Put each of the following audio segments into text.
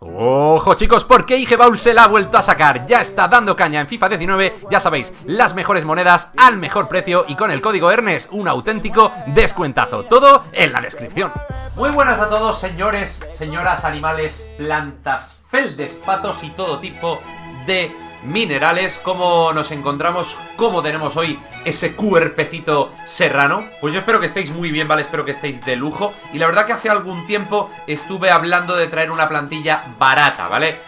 Ojo chicos, porque IG Baul se la ha vuelto a sacar. Ya está dando caña en FIFA 19, ya sabéis, las mejores monedas al mejor precio y con el código ERNES un auténtico descuentazo. Todo en la descripción. Muy buenas a todos, señores, señoras, animales, plantas, feldespatos y todo tipo de minerales. ¿Cómo nos encontramos? ¿Cómo tenemos hoy ese cuerpecito serrano? Pues yo espero que estéis muy bien, ¿vale? Espero que estéis de lujo. Y la verdad que hace algún tiempo estuve hablando de traer una plantilla barata, ¿vale?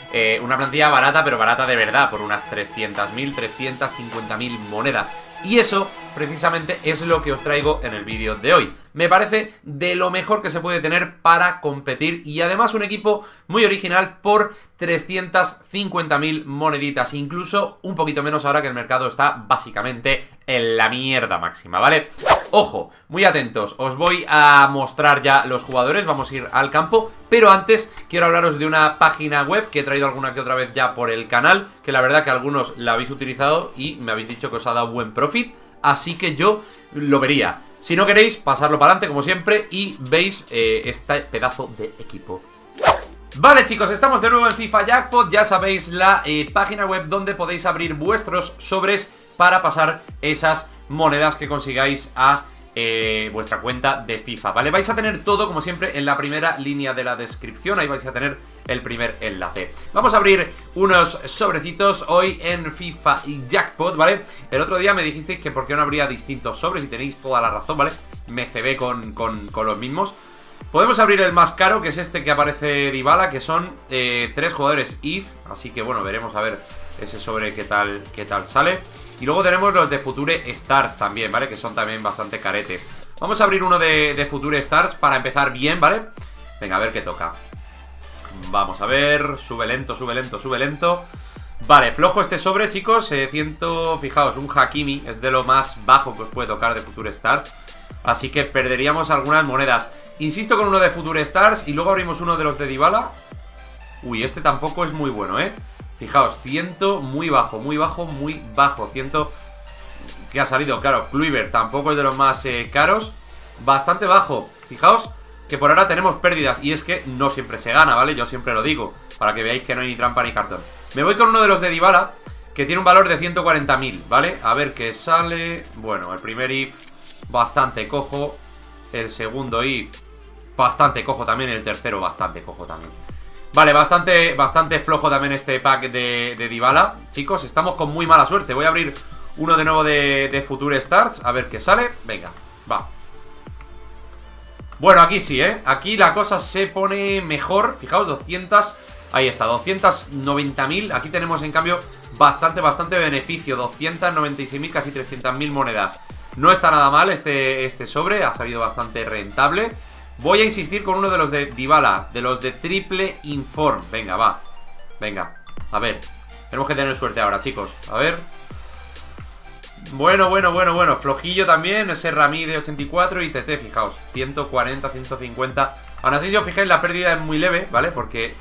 Una plantilla barata, pero barata de verdad, por unas 300.000, 350.000 monedas. Y eso, precisamente, es lo que os traigo en el vídeo de hoy. Me parece de lo mejor que se puede tener para competir y además un equipo muy original por 350.000 moneditas, incluso un poquito menos ahora que el mercado está básicamente en la mierda máxima, ¿vale? Ojo, muy atentos, os voy a mostrar ya los jugadores, vamos a ir al campo, pero antes quiero hablaros de una página web que he traído alguna que otra vez ya por el canal, que la verdad que algunos la habéis utilizado y me habéis dicho que os ha dado buen profit, así que yo lo vería. Si no queréis, pasarlo para adelante como siempre y veis este pedazo de equipo. Vale chicos, estamos de nuevo en FIFA Jackpot, ya sabéis la página web donde podéis abrir vuestros sobres para pasar esas monedas que consigáis a vuestra cuenta de FIFA, ¿vale? Vais a tener todo, como siempre, en la primera línea de la descripción. Ahí vais a tener el primer enlace. Vamos a abrir unos sobrecitos hoy en FIFA Jackpot, ¿vale? El otro día me dijisteis que por qué no habría distintos sobres y tenéis toda la razón, ¿vale? Me cebé con los mismos. Podemos abrir el más caro, que es este que aparece Dybala, que son 3 jugadores IF. Así que, bueno, veremos a ver ese sobre qué tal sale. Y luego tenemos los de Future Stars también, ¿vale? Que son también bastante caretes. Vamos a abrir uno de Future Stars para empezar bien, ¿vale? Venga, a ver qué toca. Vamos a ver. Sube lento, sube lento, sube lento. Vale, flojo este sobre, chicos. Fijaos, un Hakimi es de lo más bajo que os puede tocar de Future Stars. Así que perderíamos algunas monedas. Insisto con uno de Future Stars y luego abrimos uno de los de Dybala. Uy, este tampoco es muy bueno, ¿eh? Fijaos, 100, muy bajo, muy bajo, muy bajo. 100 que ha salido, claro, Kluivert tampoco es de los más caros. Bastante bajo. Fijaos que por ahora tenemos pérdidas. Y es que no siempre se gana, ¿vale? Yo siempre lo digo, para que veáis que no hay ni trampa ni cartón. Me voy con uno de los de Dybala, que tiene un valor de 140.000, ¿vale? A ver qué sale. Bueno, el primer IF bastante cojo. El segundo IF bastante cojo también. El tercero bastante cojo también. Vale, bastante flojo también este pack de Dybala. Chicos, estamos con muy mala suerte. Voy a abrir uno de nuevo de Future Stars. A ver qué sale. Venga, va. Bueno, aquí sí, ¿eh? Aquí la cosa se pone mejor. Fijaos, 200. Ahí está, 290.000. Aquí tenemos, en cambio, bastante beneficio. 296.000, casi 300.000 monedas. No está nada mal este sobre. Ha salido bastante rentable. Voy a insistir con uno de los de Dybala, de los de Triple Inform. Venga, va. Venga, a ver. Tenemos que tener suerte ahora, chicos. A ver. Bueno. Flojillo también. Ese Rami de 84 y TT, fijaos. 140, 150. Aún así, si os fijáis, la pérdida es muy leve, ¿vale? Porque,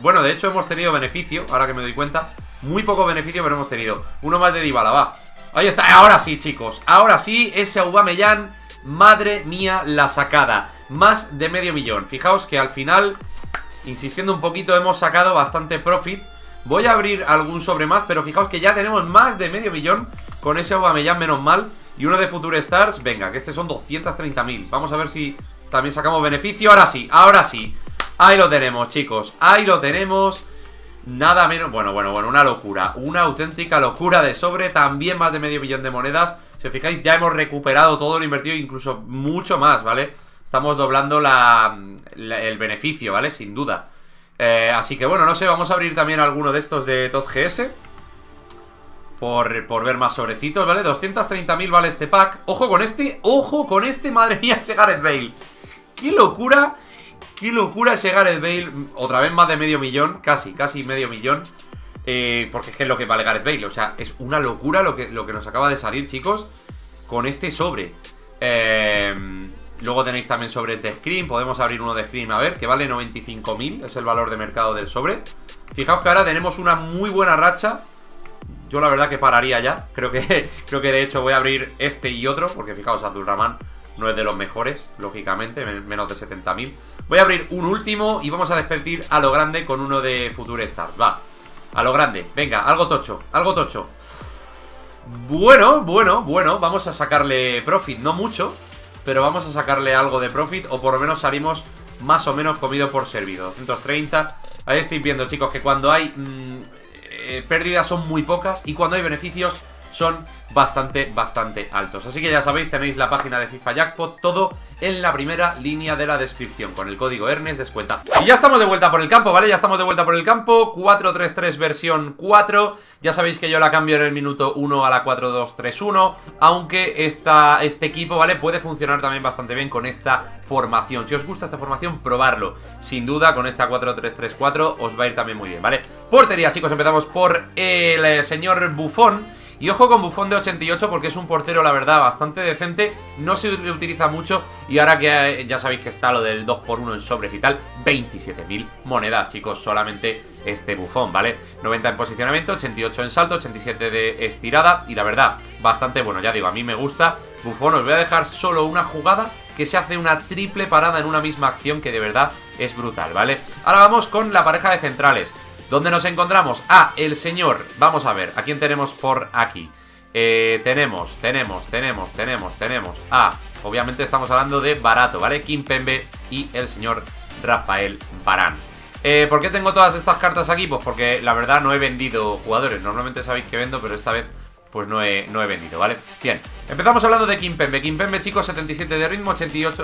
bueno, de hecho hemos tenido beneficio, ahora que me doy cuenta. Muy poco beneficio, pero hemos tenido. Uno más de Dybala, va. Ahí está. Ahora sí, chicos. Ahora sí, ese Aubameyang. Madre mía, la sacada. Más de medio millón. Fijaos que al final, insistiendo un poquito, hemos sacado bastante profit. Voy a abrir algún sobre más, pero fijaos que ya tenemos más de medio millón con ese Aubameyang, menos mal. Y uno de Future Stars, venga, que este son 230.000. Vamos a ver si también sacamos beneficio. Ahora sí, ahora sí. Ahí lo tenemos, chicos, ahí lo tenemos. Nada menos, bueno, una locura. Una auténtica locura de sobre. También más de medio millón de monedas. Si os fijáis, ya hemos recuperado todo lo invertido, incluso mucho más, ¿vale? Estamos doblando el beneficio, ¿vale? Sin duda. Así que bueno, no sé, vamos a abrir también alguno de estos de Tot GS por ver más sobrecitos, ¿vale? 230.000 vale este pack. Ojo con este, madre mía, ese Gareth Bale. Qué locura ese Gareth Bale. Otra vez más de medio millón, casi medio millón. Porque es que es lo que vale Gareth Bale. O sea, es una locura lo que nos acaba de salir, chicos, con este sobre. Luego tenéis también sobre de Scream. Podemos abrir uno de Scream, a ver, que vale 95.000. Es el valor de mercado del sobre. Fijaos que ahora tenemos una muy buena racha. Yo la verdad que pararía ya. Creo que de hecho voy a abrir este y otro, porque fijaos, Abdul Rahman No es de los mejores, lógicamente, menos de 70.000. Voy a abrir un último y vamos a despedir a lo grande con uno de Future Stars. Va, a lo grande, venga, algo tocho, algo tocho. Bueno, bueno, bueno, vamos a sacarle profit, no mucho, pero vamos a sacarle algo de profit, o por lo menos salimos más o menos comido por servido. 230, ahí estáis viendo, chicos, que cuando hay pérdidas son muy pocas y cuando hay beneficios son bastante altos. Así que ya sabéis, tenéis la página de FIFA Jackpot, todo en la primera línea de la descripción, con el código ERNES, descuenta. Y ya estamos de vuelta por el campo, ¿vale? Ya estamos de vuelta por el campo, 4-3-3 versión 4. Ya sabéis que yo la cambio en el minuto 1 a la 4-2-3-1, aunque este equipo, ¿vale?, puede funcionar también bastante bien con esta formación. Si os gusta esta formación, probadlo. Sin duda, con esta 4-3-3-4 os va a ir también muy bien, ¿vale? Portería, chicos, empezamos por el señor Buffon. Y ojo con Buffon de 88 porque es un portero, la verdad, bastante decente. No se le utiliza mucho y ahora que ya sabéis que está lo del 2x1 en sobres y tal, 27.000 monedas, chicos, solamente este Buffon, ¿vale? 90 en posicionamiento, 88 en salto, 87 de estirada y la verdad, bastante bueno. Ya digo, a mí me gusta Buffon. Os voy a dejar solo una jugada que se hace una triple parada en una misma acción que de verdad es brutal, ¿vale? Ahora vamos con la pareja de centrales. ¿Dónde nos encontramos? Ah, el señor. Vamos a ver, ¿a quién tenemos por aquí? Tenemos. Ah, obviamente estamos hablando de Barato, ¿vale? Kimpembe y el señor Rafael Varane. ¿Por qué tengo todas estas cartas aquí? Pues porque la verdad no he vendido jugadores. Normalmente sabéis que vendo, pero esta vez pues no he vendido, ¿vale? Bien, empezamos hablando de Kimpembe. Kimpembe, chicos, 77 de ritmo, 82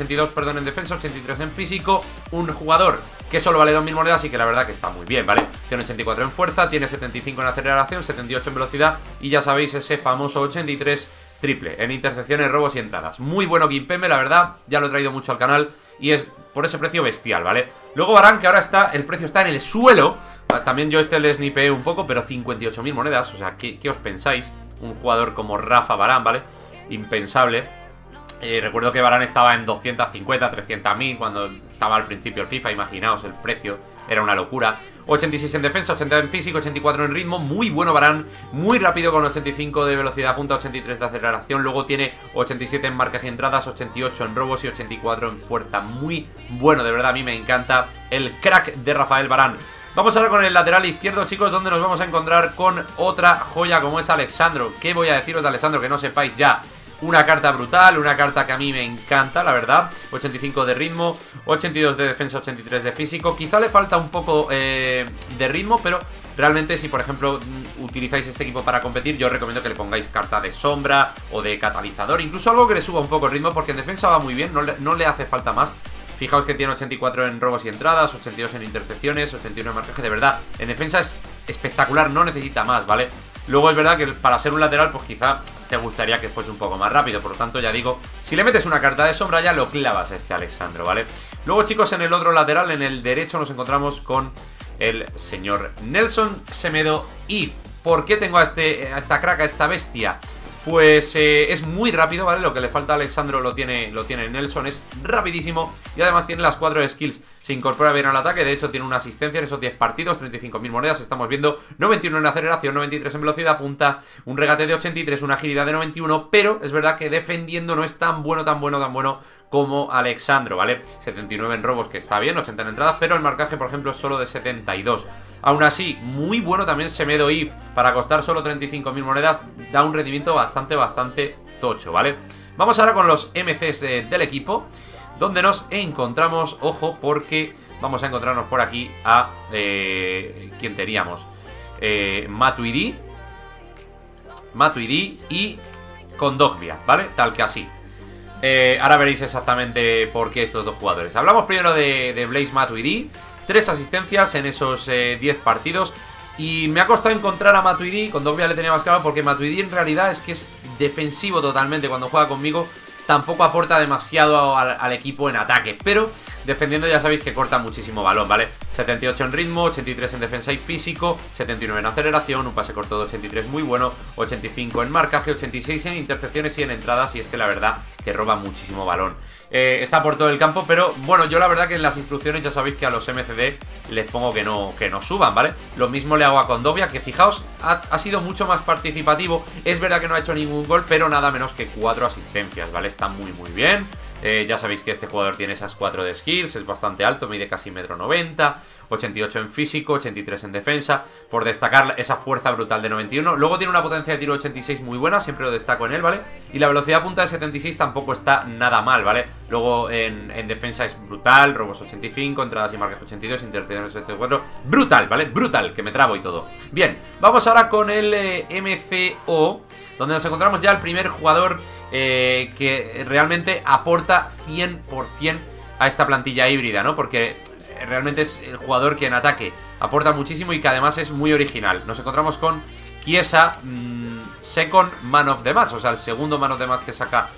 en defensa, 83 en físico. Un jugador que solo vale 2.000 monedas y que la verdad que está muy bien, ¿vale? Tiene 84 en fuerza, tiene 75 en aceleración, 78 en velocidad y ya sabéis ese famoso 83 triple en intercepciones, robos y entradas. Muy bueno Kimpembe, la verdad, ya lo he traído mucho al canal y es por ese precio bestial, ¿vale? Luego Varane, que ahora el precio está en el suelo. También yo le snipeé un poco, pero 58.000 monedas, o sea, ¿qué os pensáis? Un jugador como Rafa Varane, ¿vale? Impensable. Recuerdo que Varane estaba en 250, 300.000 cuando estaba al principio el FIFA, imaginaos el precio, era una locura. 86 en defensa, 80 en físico, 84 en ritmo, muy bueno Varane, muy rápido con 85 de velocidad punta, 83 de aceleración, luego tiene 87 en marcas y entradas, 88 en robos y 84 en fuerza, muy bueno, de verdad a mí me encanta el crack de Rafael Varane. Vamos ahora con el lateral izquierdo, chicos, donde nos vamos a encontrar con otra joya como es Alex Sandro. ¿Qué voy a deciros de Alex Sandro? Que no sepáis ya. Una carta brutal, una carta que a mí me encanta, la verdad. 85 de ritmo, 82 de defensa, 83 de físico. Quizá le falta un poco de ritmo, pero realmente si, por ejemplo, utilizáis este equipo para competir, yo os recomiendo que le pongáis carta de sombra o de catalizador. Incluso algo que le suba un poco el ritmo, porque en defensa va muy bien, no le hace falta más. Fijaos que tiene 84 en robos y entradas, 82 en intercepciones, 81 en marcaje. De verdad, en defensa es espectacular, no necesita más, ¿vale? Luego es verdad que para ser un lateral, pues quizá te gustaría que fuese un poco más rápido. Por lo tanto, ya digo, si le metes una carta de sombra ya lo clavas a este Alex Sandro, ¿vale? Luego, chicos, en el otro lateral, en el derecho, nos encontramos con el señor Nelson Semedo. ¿Y por qué tengo a esta crack, a esta bestia? Pues es muy rápido, ¿vale? Lo que le falta a Alex Sandro lo tiene Nelson, es rapidísimo y además tiene las 4 skills. Se incorpora bien al ataque, de hecho tiene una asistencia en esos 10 partidos, 35.000 monedas, estamos viendo 91 en aceleración, 93 en velocidad punta, un regate de 83, una agilidad de 91, pero es verdad que defendiendo no es tan bueno como Alex Sandro, ¿vale? 79 en robos, que está bien, 80 en entradas, pero el marcaje, por ejemplo, es solo de 72. Aún así, muy bueno también Semedo If, para costar solo 35.000 monedas, da un rendimiento bastante tocho, ¿vale? Vamos ahora con los MCs del equipo, donde nos encontramos, ojo, porque vamos a encontrarnos por aquí a quien teníamos, Matuidi y Kondogbia, ¿vale? Tal que así. Ahora veréis exactamente por qué estos dos jugadores. Hablamos primero de Blaise Matuidi, 3 asistencias en esos 10 partidos. Y me ha costado encontrar a Matuidi, Kondogbia le tenía más claro porque Matuidi en realidad es que es defensivo totalmente cuando juega conmigo. Tampoco aporta demasiado al equipo en ataque, pero Defendiendo ya sabéis que corta muchísimo balón, ¿vale? 78 en ritmo, 83 en defensa y físico, 79 en aceleración, un pase corto de 83 muy bueno, 85 en marcaje, 86 en intercepciones y en entradas, y es que la verdad que roba muchísimo balón. Está por todo el campo, pero bueno, yo la verdad que en las instrucciones ya sabéis que a los MCD les pongo que no suban, ¿vale? Lo mismo le hago a Kondogbia, que fijaos, ha sido mucho más participativo. Es verdad que no ha hecho ningún gol, pero nada menos que 4 asistencias, ¿vale? Está muy muy bien. Ya sabéis que este jugador tiene esas 4 de skills, es bastante alto, mide casi 1,90 m, 88 en físico, 83 en defensa, por destacar esa fuerza brutal de 91. Luego tiene una potencia de tiro 86 muy buena, siempre lo destaco en él, ¿vale? Y la velocidad punta de 76 tampoco está nada mal, ¿vale? Luego en defensa es brutal, robos 85, entradas y marcas 82, intercepciones 74, brutal, ¿vale? Brutal, que me trabo y todo. Bien, vamos ahora con el MCO, donde nos encontramos ya el primer jugador que realmente aporta 100% a esta plantilla híbrida, ¿no? Porque realmente es el jugador que en ataque aporta muchísimo y que además es muy original. Nos encontramos con Chiesa, second man of the match, o sea, el segundo man of the match que saca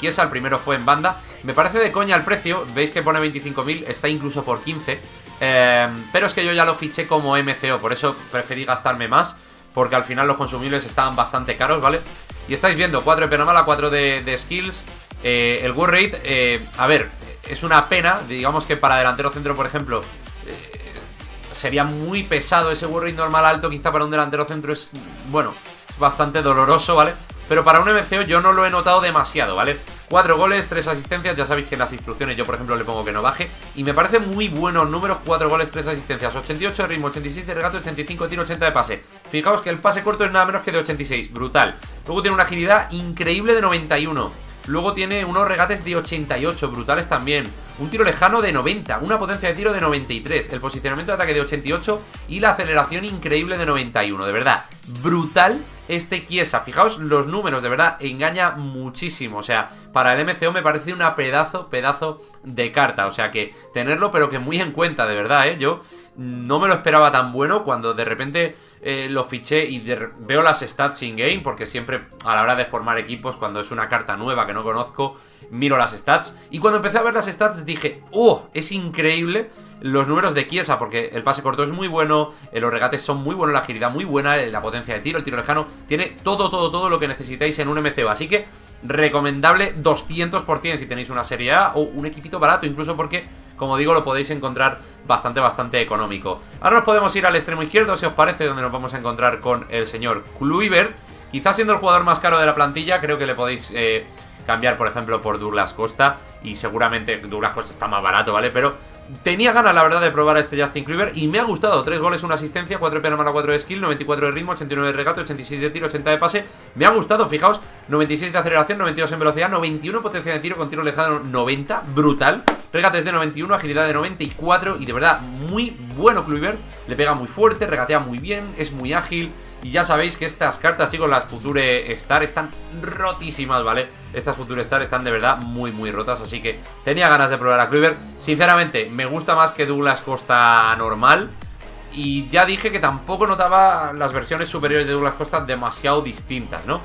Chiesa. El primero fue en banda. Me parece de coña el precio, veis que pone 25.000, está incluso por 15, pero es que yo ya lo fiché como MCO, por eso preferí gastarme más, porque al final los consumibles estaban bastante caros, ¿vale? Y estáis viendo, 4 de pena mala, 4 de skills. El work rate, a ver, es una pena. Digamos que para delantero centro, por ejemplo, sería muy pesado. Ese work rate normal alto quizá para un delantero centro es, bueno, bastante doloroso, ¿vale? Pero para un MCO yo no lo he notado demasiado, ¿vale? 4 goles, 3 asistencias, ya sabéis que en las instrucciones yo por ejemplo le pongo que no baje, y me parecen muy buenos números. 4 goles, 3 asistencias, 88 de ritmo, 86 de regate, 85 de tiro, 80 de pase. Fijaos que el pase corto es nada menos que de 86, brutal. Luego tiene una agilidad increíble de 91, luego tiene unos regates de 88, brutales también, un tiro lejano de 90, una potencia de tiro de 93, el posicionamiento de ataque de 88 y la aceleración increíble de 91, de verdad, brutal. Este Chiesa, fijaos los números, de verdad, engaña muchísimo. O sea, para el MCO me parece una pedazo de carta. O sea que tenerlo, pero que muy en cuenta, de verdad, ¿eh? Yo no me lo esperaba tan bueno cuando de repente lo fiché y veo las stats in-game, porque siempre a la hora de formar equipos, cuando es una carta nueva que no conozco, miro las stats. Y cuando empecé a ver las stats dije, ¡oh! Es increíble los números de Chiesa, porque el pase corto es muy bueno, los regates son muy buenos, la agilidad muy buena, la potencia de tiro, el tiro lejano, tiene todo lo que necesitáis en un MCO, así que recomendable 200% si tenéis una Serie A o un equipito barato, incluso porque, como digo, lo podéis encontrar bastante económico. Ahora nos podemos ir al extremo izquierdo, si os parece, donde nos vamos a encontrar con el señor Kluivert, quizás siendo el jugador más caro de la plantilla. Creo que le podéis cambiar, por ejemplo, por Douglas Costa, y seguramente Douglas Costa está más barato, ¿vale? Pero tenía ganas, la verdad, de probar a este Justin Kluivert y me ha gustado. 3 goles, 1 asistencia, 4 de pena mala, 4 de skill, 94 de ritmo, 89 de regate, 86 de tiro, 80 de pase. Me ha gustado, fijaos, 96 de aceleración, 92 en velocidad, 91 potencia de tiro, con tiro lejano 90, brutal. Regates de 91, agilidad de 94 y de verdad muy bueno Kluivert. Le pega muy fuerte, regatea muy bien, es muy ágil. Y ya sabéis que estas cartas, chicos, las Future Stars están rotísimas, ¿vale? Estas Future Stars están de verdad muy rotas, así que tenía ganas de probar a Kluivert. Sinceramente, me gusta más que Douglas Costa normal. Y ya dije que tampoco notaba las versiones superiores de Douglas Costa demasiado distintas, ¿no?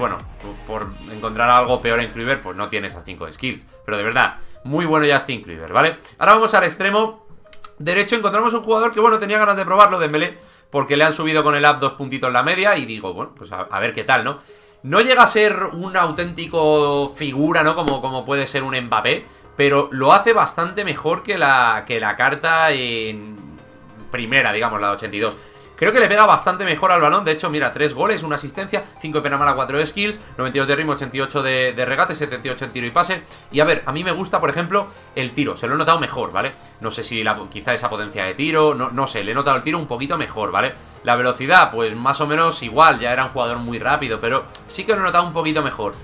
Bueno, por encontrar algo peor en Kluivert, pues no tiene esas 5 de skills. Pero de verdad, muy bueno Justin Kluivert, ¿vale? Ahora vamos al extremo derecho. Encontramos un jugador que, bueno, tenía ganas de probarlo, Dembélé, porque le han subido con el app 2 puntitos la media y digo, bueno, pues a ver qué tal, ¿no? No llega a ser un auténtico figura, ¿no? Como puede ser un Mbappé, pero lo hace bastante mejor que la carta en primera, digamos, la de 82. Creo que le pega bastante mejor al balón. De hecho, mira, 3 goles, 1 asistencia, 5 de pena mala, 4 de skills, 92 de ritmo, 88 de regate, 78 en tiro y pase. Y a ver, a mí me gusta, por ejemplo, el tiro. Se lo he notado mejor, ¿vale? No sé si quizá esa potencia de tiro, no sé, le he notado el tiro un poquito mejor, ¿vale? La velocidad, pues más o menos igual, ya era un jugador muy rápido, pero sí que lo he notado un poquito mejor.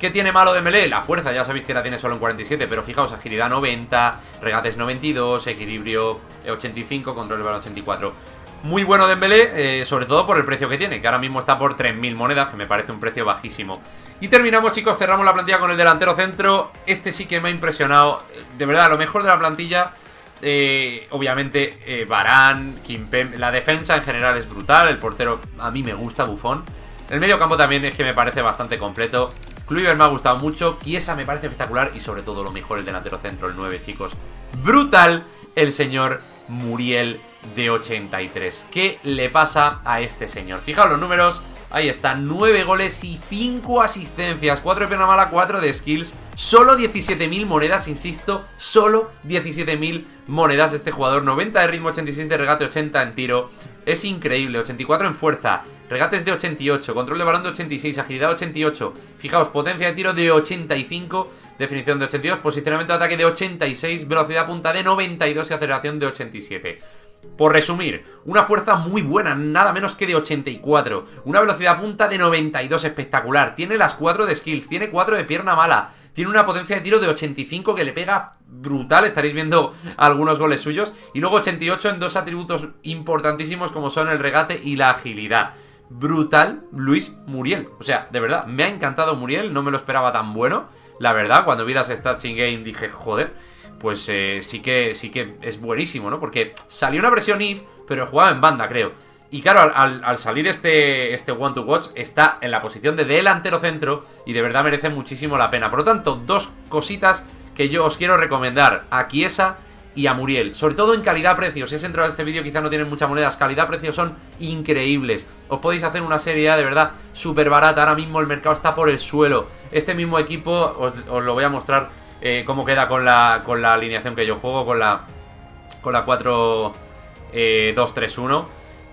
¿Qué tiene malo de Dembélé? La fuerza, ya sabéis que la tiene solo en 47, pero fijaos, agilidad 90, regates 92, equilibrio 85, control del balón 84... Muy bueno Dembélé, sobre todo por el precio que tiene, que ahora mismo está por 3.000 monedas, que me parece un precio bajísimo. Y terminamos, chicos, cerramos la plantilla con el delantero centro. Este sí que me ha impresionado, de verdad, lo mejor de la plantilla. Obviamente Varane, Kimpembe, la defensa en general es brutal, el portero a mí me gusta, Buffon. El medio campo también es que me parece bastante completo. Kluivert me ha gustado mucho, Chiesa me parece espectacular y sobre todo lo mejor el delantero centro, el 9, chicos. Brutal el señor Muriel de 83. ¿Qué le pasa a este señor? Fijaos los números, ahí está, 9 goles y 5 asistencias, 4 de pierna mala, 4 de skills, solo 17.000 monedas, insisto, solo 17.000 monedas de este jugador, 90 de ritmo, 86 de regate, 80 en tiro, es increíble, 84 en fuerza, regates de 88, control de balón de 86, agilidad de 88, fijaos, potencia de tiro de 85, definición de 82, posicionamiento de ataque de 86, velocidad punta de 92 y aceleración de 87. Por resumir, una fuerza muy buena, nada menos que de 84, una velocidad punta de 92 espectacular, tiene las 4 de skills, tiene 4 de pierna mala, tiene una potencia de tiro de 85 que le pega brutal, estaréis viendo algunos goles suyos, y luego 88 en dos atributos importantísimos como son el regate y la agilidad. Brutal Luis Muriel, o sea, de verdad, me ha encantado Muriel, no me lo esperaba tan bueno, la verdad, cuando vi las stats in game dije, joder, pues sí que es buenísimo, ¿no? Porque salió una versión IF, pero jugaba en banda, creo. Y claro, al salir este One to Watch, está en la posición de delantero centro y de verdad merece muchísimo la pena. Por lo tanto, dos cositas que yo os quiero recomendar, a Chiesa y a Muriel. Sobre todo en calidad-precio, si has entrado a este vídeo quizás no tienen muchas monedas, calidad-precio son increíbles. Os podéis hacer una Serie A de verdad súper barata, ahora mismo el mercado está por el suelo. Este mismo equipo, os lo voy a mostrar cómo queda con la alineación que yo juego, con la 4-2-3-1.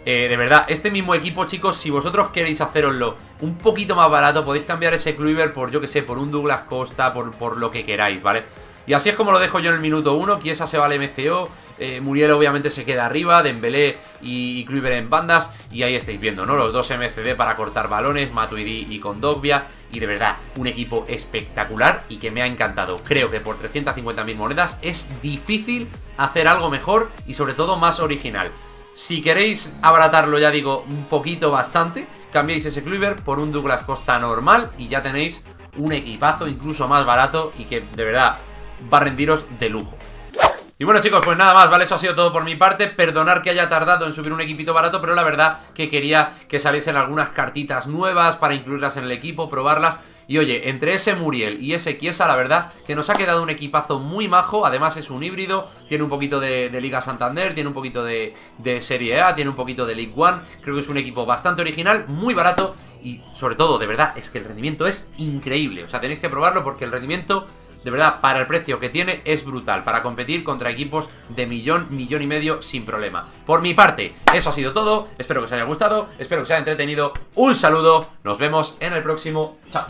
De verdad, este mismo equipo, chicos, si vosotros queréis haceroslo un poquito más barato, podéis cambiar ese Kluivert por, yo que sé, por un Douglas Costa, por lo que queráis, ¿vale? Y así es como lo dejo yo en el minuto 1, Chiesa se va al MCO, Muriel obviamente se queda arriba, Dembélé y Kluivert en bandas, y ahí estáis viendo, ¿no? Los dos MCD para cortar balones, Matuidi y Kondogbia, y de verdad, un equipo espectacular y que me ha encantado. Creo que por 350.000 monedas es difícil hacer algo mejor y sobre todo más original. Si queréis abaratarlo, ya digo, un poquito bastante, cambiáis ese Kluivert por un Douglas Costa normal y ya tenéis un equipazo incluso más barato y que de verdad va a rendiros de lujo. Y bueno, chicos, pues nada más, ¿vale? Eso ha sido todo por mi parte. Perdonar que haya tardado en subir un equipito barato, pero la verdad que quería que saliesen algunas cartitas nuevas para incluirlas en el equipo, probarlas. Y oye, entre ese Muriel y ese Chiesa, la verdad que nos ha quedado un equipazo muy majo. Además es un híbrido, tiene un poquito de Liga Santander, tiene un poquito de Serie A, tiene un poquito de Ligue 1. Creo que es un equipo bastante original, muy barato y sobre todo, de verdad, es que el rendimiento es increíble. O sea, tenéis que probarlo porque el rendimiento, de verdad, para el precio que tiene es brutal, para competir contra equipos de millón, millón y medio sin problema. Por mi parte, eso ha sido todo, espero que os haya gustado, espero que os haya entretenido, un saludo, nos vemos en el próximo, chao.